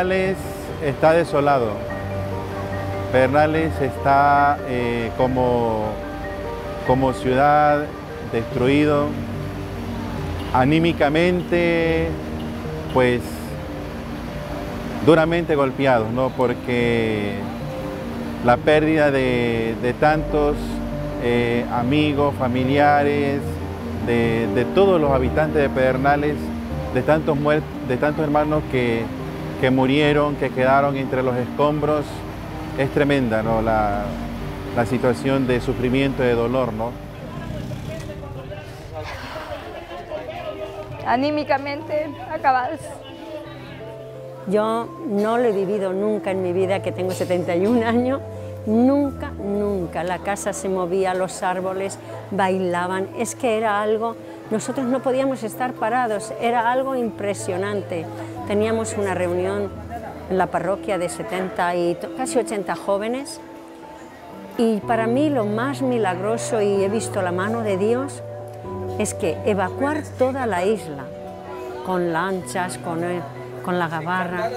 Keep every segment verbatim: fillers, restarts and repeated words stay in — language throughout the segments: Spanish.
Pedernales está desolado. Pedernales está eh, como, como ciudad destruido. Anímicamente, pues, duramente golpeados, ¿no? Porque la pérdida de, de tantos eh, amigos, familiares, de, de todos los habitantes de Pedernales, de tantos, muertos, de tantos hermanos que, que murieron, que quedaron entre los escombros, es tremenda, ¿no? La, la situación de sufrimiento y de dolor, ¿no? Anímicamente acabadas. Yo no lo he vivido nunca en mi vida, que tengo setenta y un años, nunca, nunca. La casa se movía, los árboles bailaban, es que era algo, nosotros no podíamos estar parados, era algo impresionante. Teníamos una reunión en la parroquia de setenta y casi ochenta jóvenes, y para mí lo más milagroso, y he visto la mano de Dios, es que evacuar toda la isla, con lanchas, con... El, con la gabarra,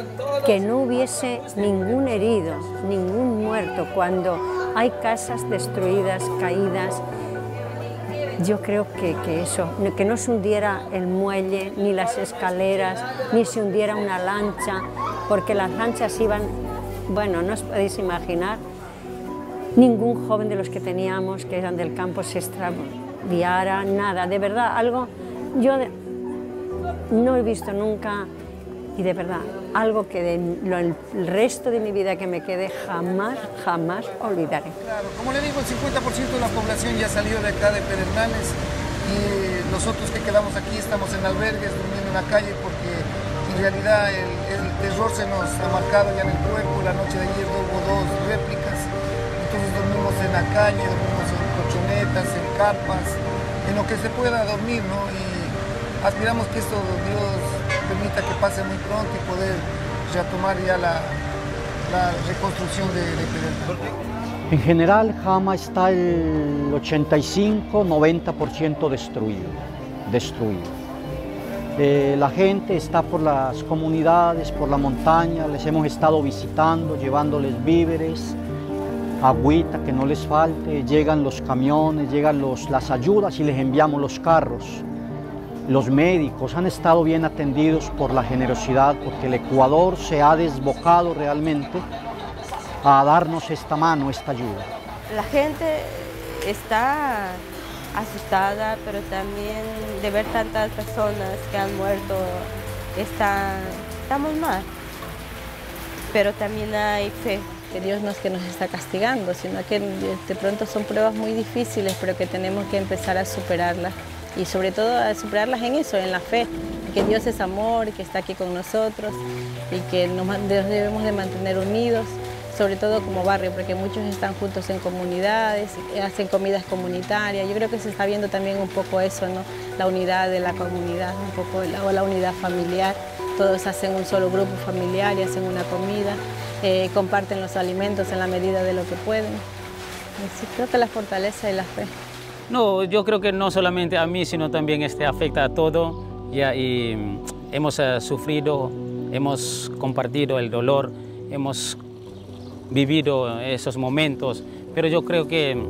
que no hubiese ningún herido, ningún muerto, cuando hay casas destruidas, caídas. Yo creo que, que eso, que no se hundiera el muelle, ni las escaleras, ni se hundiera una lancha, porque las lanchas iban, bueno, no os podéis imaginar, ningún joven de los que teníamos, que eran del campo, se extraviara, nada, de verdad, algo, yo no he visto nunca. Y de verdad, algo que de lo, el resto de mi vida que me quede jamás, jamás olvidaré. Claro, como le digo, el cincuenta por ciento de la población ya ha salido de acá de Pedernales, y nosotros que quedamos aquí estamos en albergues, durmiendo en la calle, porque en realidad el, el terror se nos ha marcado ya en el cuerpo. La noche de ayer hubo dos réplicas, entonces dormimos en la calle, dormimos en colchonetas, en carpas, en lo que se pueda dormir, ¿no? Y aspiramos que esto, Dios permita que pase muy pronto y poder retomar ya la, la reconstrucción de, de Pedernales. En general, Jama está el ochenta y cinco noventa por ciento destruido. destruido. Eh, la gente está por las comunidades, por la montaña, les hemos estado visitando, llevándoles víveres, agüita, que no les falte, llegan los camiones, llegan los, las ayudas y les enviamos los carros. Los médicos han estado bien atendidos por la generosidad, porque el Ecuador se ha desbocado realmente a darnos esta mano, esta ayuda. La gente está asustada, pero también de ver tantas personas que han muerto, está, estamos mal. Pero también hay fe. Que Dios no es que nos está castigando, sino que de pronto son pruebas muy difíciles, pero que tenemos que empezar a superarlas. Y sobre todo a superarlas en eso, en la fe, que Dios es amor, que está aquí con nosotros y que nos debemos de mantener unidos, sobre todo como barrio, porque muchos están juntos en comunidades, hacen comidas comunitarias. Yo creo que se está viendo también un poco eso, ¿no? La unidad de la comunidad, un poco la, o la unidad familiar. Todos hacen un solo grupo familiar y hacen una comida, eh, comparten los alimentos en la medida de lo que pueden. Así creo que la fortaleza y la fe. No, yo creo que no solamente a mí, sino también este afecta a todo. Ya, y hemos uh, sufrido, hemos compartido el dolor, hemos vivido esos momentos, pero yo creo que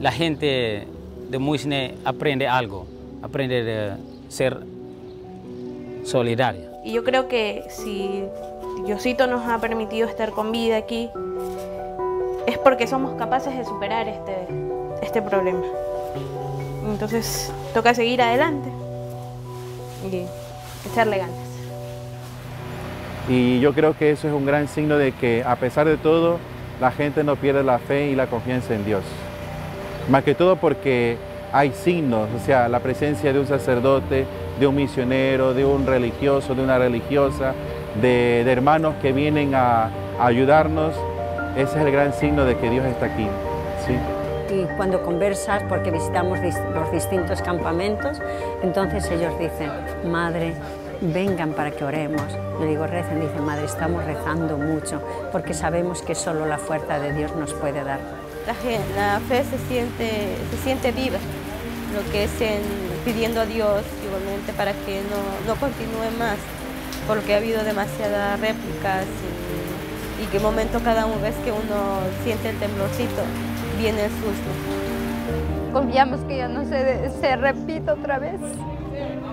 la gente de Muisne aprende algo, aprende de ser solidaria. Y yo creo que si Diosito nos ha permitido estar con vida aquí, es porque somos capaces de superar este, este problema. Entonces, toca seguir adelante y echarle ganas. Y yo creo que eso es un gran signo de que, a pesar de todo, la gente no pierde la fe y la confianza en Dios. Más que todo porque hay signos, o sea, la presencia de un sacerdote, de un misionero, de un religioso, de una religiosa, de, de hermanos que vienen a, a ayudarnos. Ese es el gran signo de que Dios está aquí, ¿sí? Y cuando conversas, porque visitamos dist- los distintos campamentos, entonces ellos dicen, madre, vengan para que oremos. Le digo, recen, dice, madre, estamos rezando mucho, porque sabemos que solo la fuerza de Dios nos puede dar. La, la fe se siente, se siente viva, lo que es en, pidiendo a Dios igualmente para que no, no continúe más, porque ha habido demasiadas réplicas y, y qué momento cada vez que uno siente el temblorcito viene el susto. Confiamos que ya no se, se repita otra vez.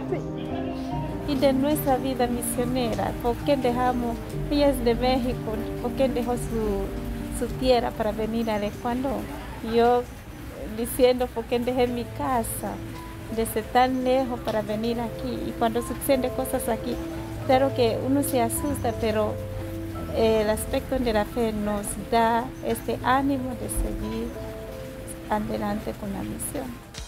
Sí. Y de nuestra vida misionera, ¿por qué dejamos? Ella es de México, ¿por qué dejó su, su tierra para venir al Ecuador? Yo diciendo, ¿por qué dejé mi casa? Desde tan lejos para venir aquí, y cuando suceden cosas aquí, claro que uno se asusta, pero eh, el aspecto de la fe nos da este ánimo de seguir adelante con la misión.